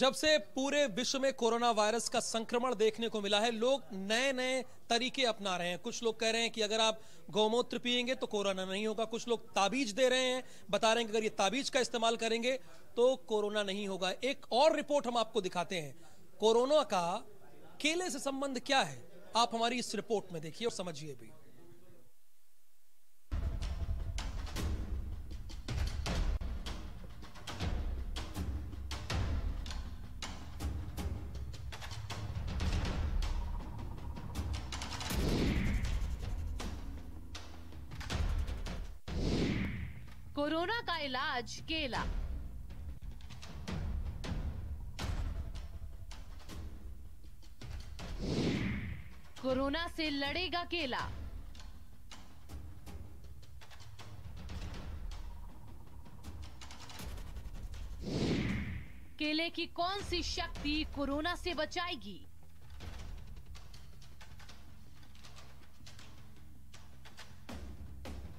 जब से पूरे विश्व में कोरोना वायरस का संक्रमण देखने को मिला है, लोग नए नए तरीके अपना रहे हैं। कुछ लोग कह रहे हैं कि अगर आप गौमूत्र पिएंगे तो कोरोना नहीं होगा, कुछ लोग ताबीज दे रहे हैं, बता रहे हैं कि अगर ये ताबीज का इस्तेमाल करेंगे तो कोरोना नहीं होगा। एक और रिपोर्ट हम आपको दिखाते हैं, कोरोना का केले से संबंध क्या है, आप हमारी इस रिपोर्ट में देखिए और समझिए भी। कोरोना का इलाज केला। कोरोना से लड़ेगा केला। केले की कौन सी शक्ति कोरोना से बचाएगी?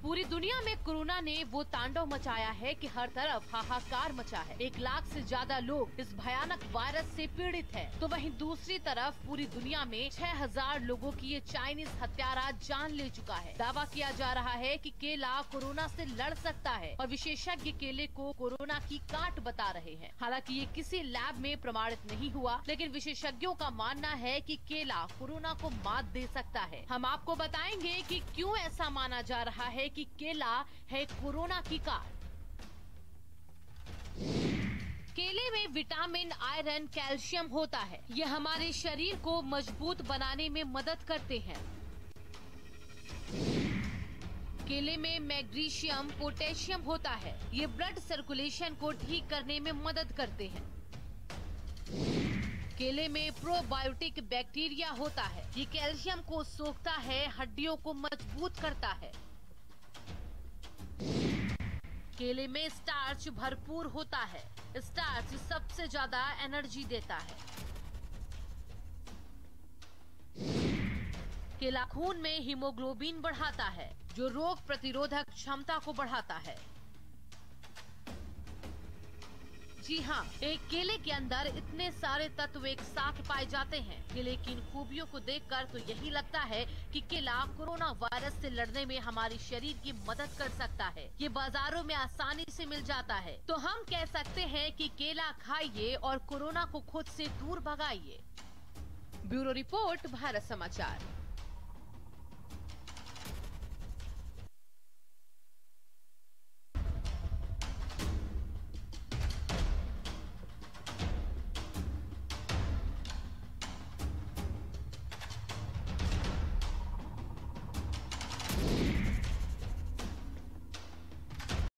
पूरी दुनिया में कोरोना ने वो तांडव मचाया है कि हर तरफ हाहाकार मचा है। 1 लाख से ज्यादा लोग इस भयानक वायरस से पीड़ित हैं। तो वहीं दूसरी तरफ पूरी दुनिया में 6000 लोगों की ये चाइनीज हत्यारा जान ले चुका है। दावा किया जा रहा है कि केला कोरोना से लड़ सकता है और विशेषज्ञ केले को कोरोना की काट बता रहे हैं। हालांकि ये किसी लैब में प्रमाणित नहीं हुआ, लेकिन विशेषज्ञों का मानना है कि केला कोरोना को मात दे सकता है। हम आपको बताएंगे कि क्यों ऐसा माना जा रहा है कि केला है कोरोना की काट। केले में विटामिन, आयरन, कैल्शियम होता है। ये हमारे शरीर को मजबूत बनाने में मदद करते हैं। केले में मैग्नीशियम, पोटेशियम होता है। ये ब्लड सर्कुलेशन को ठीक करने में मदद करते हैं। केले में प्रोबायोटिक बैक्टीरिया होता है। ये कैल्शियम को सोखता है, हड्डियों को मजबूत करता है। केले में स्टार्च भरपूर होता है। स्टार्च सबसे ज्यादा एनर्जी देता है। केला खून में हीमोग्लोबिन बढ़ाता है, जो रोग प्रतिरोधक क्षमता को बढ़ाता है। जी हाँ, एक केले के अंदर इतने सारे तत्व एक साथ पाए जाते हैं। केले की इन खूबियों को देखकर तो यही लगता है कि केला कोरोना वायरस से लड़ने में हमारे शरीर की मदद कर सकता है। ये बाजारों में आसानी से मिल जाता है, तो हम कह सकते हैं कि केला खाइए और कोरोना को खुद से दूर भगाइए। ब्यूरो रिपोर्ट, भारत समाचार।